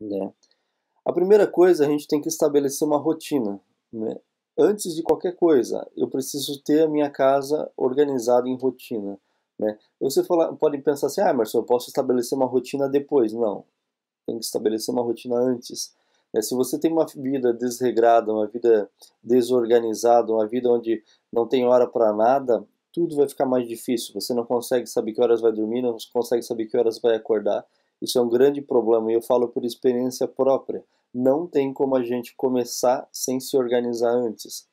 né? A primeira coisa, a gente tem que estabelecer uma rotina, né? Antes de qualquer coisa, eu preciso ter a minha casa organizada em rotina, né? Você pode pensar assim, ah, Emerson, eu posso estabelecer uma rotina depois. Não, tem que estabelecer uma rotina antes. Se você tem uma vida desregrada, uma vida desorganizada, uma vida onde não tem hora para nada, tudo vai ficar mais difícil. Você não consegue saber que horas vai dormir, não consegue saber que horas vai acordar. Isso é um grande problema e eu falo por experiência própria. Não tem como a gente começar sem se organizar antes.